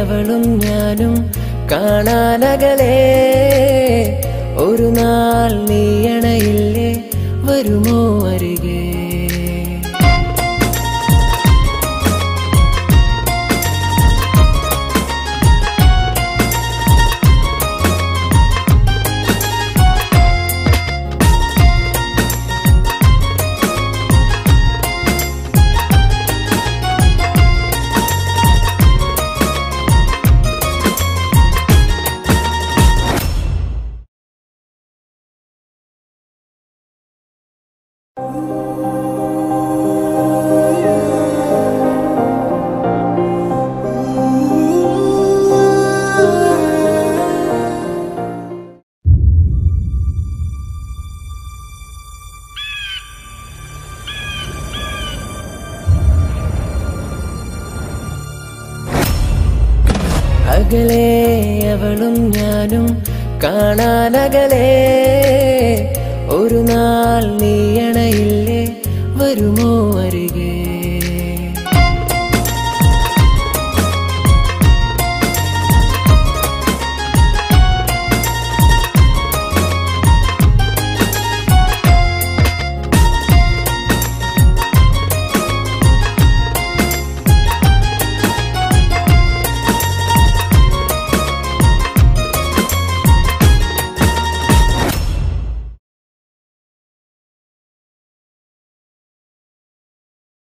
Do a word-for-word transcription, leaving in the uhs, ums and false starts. അവളും ഞാനും കാണാനകലേ ഒരു നാൾ നീയണയില്ലേ വരുമോ അരികെ അകലേ അവളും ഞാനും കാണാനകലേ ഒരു നാൾ നീയണയില്ലേ വരുമോ അരി